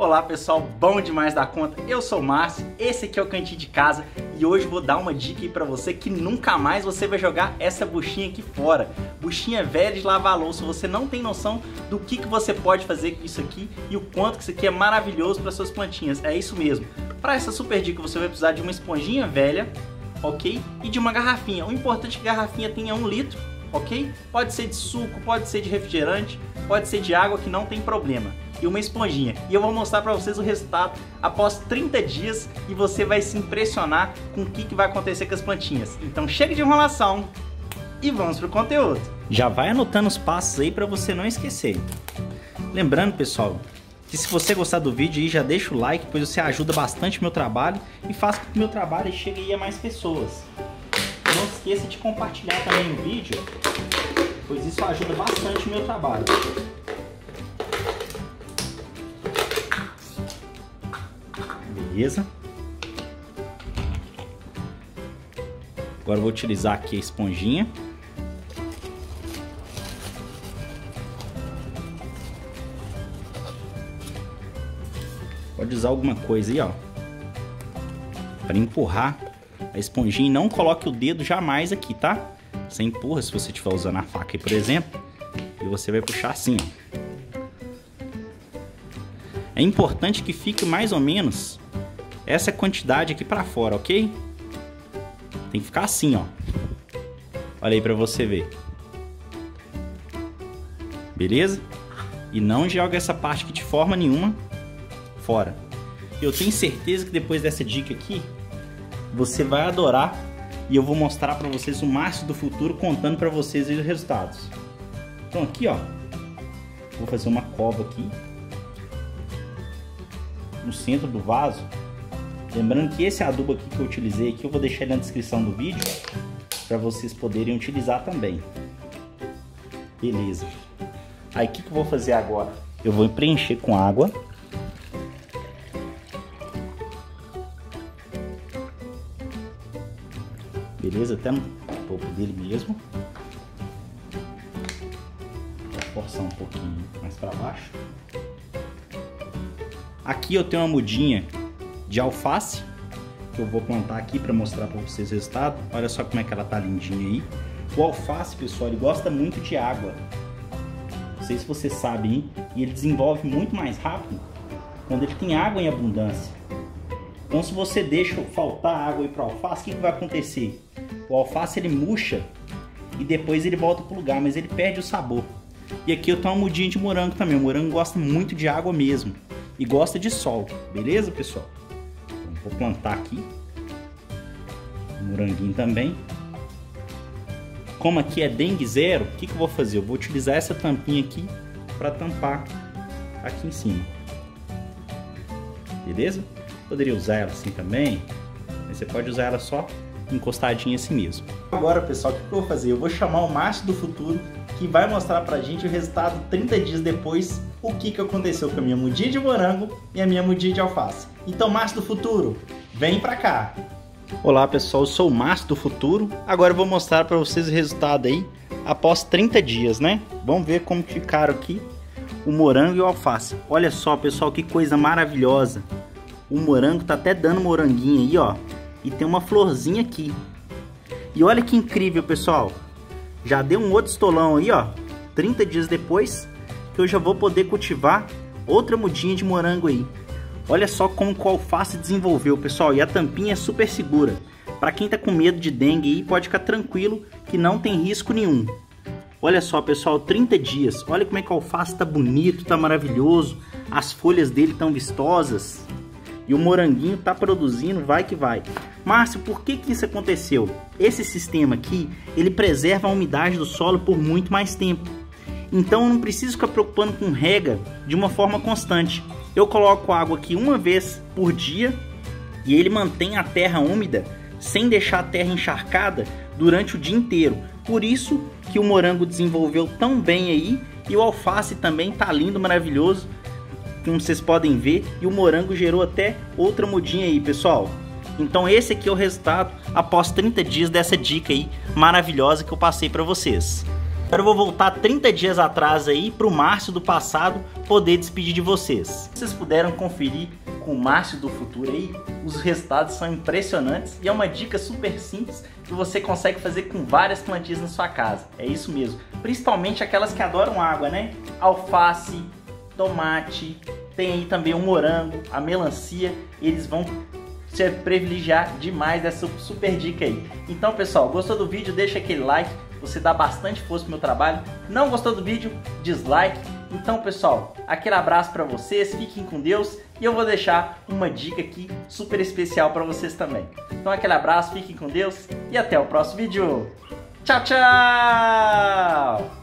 Olá pessoal, bom demais da conta, eu sou o Márcio, esse aqui é o Cantinho de Casa e hoje vou dar uma dica aí pra você que nunca mais você vai jogar essa buchinha aqui fora. Buchinha velha de lavar louça, você não tem noção do que você pode fazer com isso aqui e o quanto que isso aqui é maravilhoso para suas plantinhas, é isso mesmo. Para essa super dica você vai precisar de uma esponjinha velha, ok? E de uma garrafinha, o importante é que a garrafinha tenha 1 litro, ok? Pode ser de suco, pode ser de refrigerante, pode ser de água, que não tem problema. E uma esponjinha. E eu vou mostrar pra vocês o resultado após 30 dias e você vai se impressionar com o que vai acontecer com as plantinhas. Então chega de enrolação e vamos pro conteúdo. Já vai anotando os passos aí pra você não esquecer. Lembrando, pessoal, que se você gostar do vídeo aí, já deixa o like, pois você ajuda bastante o meu trabalho e faz com que o meu trabalho chegue aí a mais pessoas. Não esqueça de compartilhar também o vídeo, pois isso ajuda bastante o meu trabalho. Beleza? Agora eu vou utilizar aqui a esponjinha. Pode usar alguma coisa aí, ó, para empurrar a esponjinha e não coloque o dedo jamais aqui, tá? Você empurra se você estiver usando a faca aí, por exemplo, e você vai puxar assim, ó. É importante que fique mais ou menos essa quantidade aqui pra fora, ok? Tem que ficar assim, ó. Olha aí pra você ver. Beleza? E não joga essa parte aqui de forma nenhuma fora. Eu tenho certeza que depois dessa dica aqui, você vai adorar. E eu vou mostrar pra vocês o Márcio do Futuro contando pra vocês os resultados. Então aqui, ó. Vou fazer uma cova aqui no centro do vaso. Lembrando que esse adubo aqui que eu utilizei aqui, eu vou deixar ele na descrição do vídeo para vocês poderem utilizar também. Beleza. Aí o que eu vou fazer agora? Eu vou preencher com água. Beleza? Até no topo dele mesmo. Vou forçar um pouquinho mais para baixo. Aqui eu tenho uma mudinha de alface que eu vou plantar aqui para mostrar para vocês o resultado. Olha só como é que ela tá lindinha aí. O alface, pessoal, ele gosta muito de água. Não sei se vocês sabem, hein? E ele desenvolve muito mais rápido quando ele tem água em abundância. Então, se você deixa faltar água aí para o alface, o que vai acontecer? O alface ele murcha e depois ele volta pro lugar, mas ele perde o sabor. E aqui eu tenho uma mudinha de morango também. O morango gosta muito de água mesmo. E gosta de sol, beleza, pessoal? Então, vou plantar aqui o moranguinho também. Como aqui é dengue zero, o que eu vou fazer? Eu vou utilizar essa tampinha aqui para tampar aqui em cima, beleza? Poderia usar ela assim também, mas você pode usar ela só encostadinha assim mesmo. Agora, pessoal, o que eu vou fazer? Eu vou chamar o Márcio do Futuro, que vai mostrar pra gente o resultado 30 dias depois, o que aconteceu com a minha mudinha de morango e a minha mudinha de alface. Então, Márcio do Futuro, vem pra cá! Olá, pessoal, eu sou o Márcio do Futuro. Agora eu vou mostrar pra vocês o resultado aí após 30 dias, né? Vamos ver como ficaram aqui o morango e o alface. Olha só, pessoal, que coisa maravilhosa! O morango tá até dando moranguinho aí, ó, e tem uma florzinha aqui. E olha que incrível, pessoal! Já deu um outro estolão aí, ó, 30 dias depois, que eu já vou poder cultivar outra mudinha de morango aí. Olha só como o alface desenvolveu, pessoal, e a tampinha é super segura. Para quem tá com medo de dengue aí, pode ficar tranquilo que não tem risco nenhum. Olha só, pessoal, 30 dias. Olha como é que o alface tá bonito, tá maravilhoso. As folhas dele tão vistosas. E o moranguinho tá produzindo, vai que vai. Márcio, por que isso aconteceu? Esse sistema aqui, ele preserva a umidade do solo por muito mais tempo. Então eu não preciso ficar preocupando com rega de uma forma constante. Eu coloco água aqui uma vez por dia e ele mantém a terra úmida sem deixar a terra encharcada durante o dia inteiro. Por isso que o morango desenvolveu tão bem aí e o alface também tá lindo, maravilhoso, como vocês podem ver. E o morango gerou até outra mudinha aí, pessoal. Então esse aqui é o resultado após 30 dias dessa dica aí maravilhosa que eu passei para vocês. Agora eu vou voltar 30 dias atrás aí pro Márcio do passado poder despedir de vocês. Vocês puderam conferir com o Márcio do futuro aí, os resultados são impressionantes e é uma dica super simples que você consegue fazer com várias plantinhas na sua casa. É isso mesmo, principalmente aquelas que adoram água, né? Alface, tomate, tem aí também o morango, a melancia, eles vão se privilegiar demais dessa super dica aí. Então pessoal, gostou do vídeo? Deixa aquele like, você dá bastante força pro meu trabalho. Não gostou do vídeo? Dislike. Então pessoal, aquele abraço para vocês, fiquem com Deus e eu vou deixar uma dica aqui super especial para vocês também. Então aquele abraço, fiquem com Deus e até o próximo vídeo. Tchau, tchau!